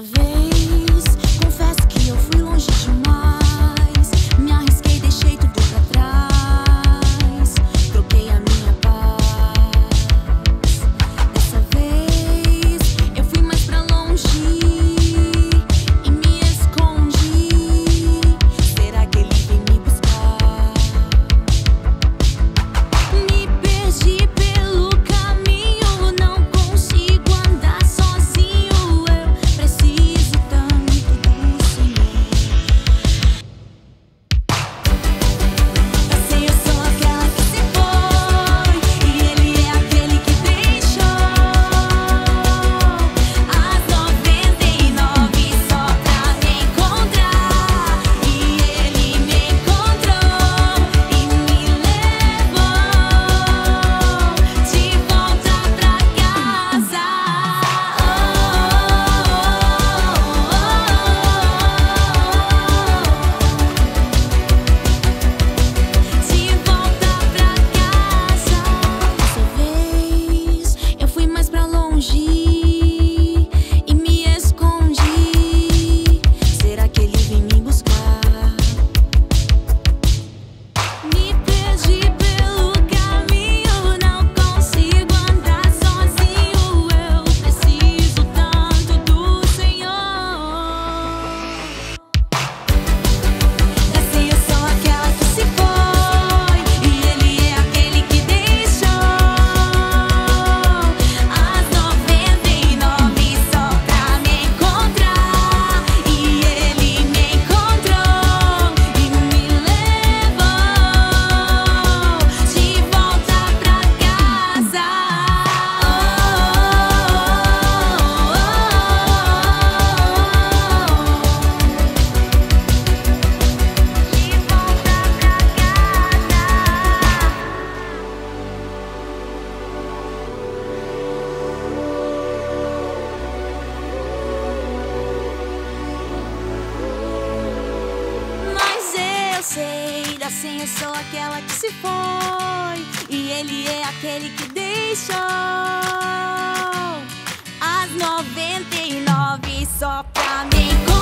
dessa vez. Confesso que eu fui longe demais. Me arrisquei, deixei tudo pra trás. Troquei a minha paz. Dessa vez eu fui mais pra longe e me escondi. Será que ele vem me buscar? Me perdi pelo caminho, não consigo andar sozinho. Eu preciso tanto do Senhor. Eu sei, eu sou aquela que se foi e Ele é aquele que deixou as 99 só pra me encontrar. E Ele me encontrou e me levou de volta pra casa. De volta pra casa. Dessa vez eu fui mais pra longe e me escondi. Será que ele vem me buscar? Me perdi pelo caminho, não consigo andar sozinho. Eu preciso tanto do Senhor. Eu sei, eu sou aquela que se foi e Ele é aquele que deixou as 99 só pra me encontrar. E Ele me encontrou e me levou de volta pra casa. De volta pra casa. Mas eu sei, assim eu sou aquela que se foi e Ele é aquele que deixou as 99 só pra me encontrar.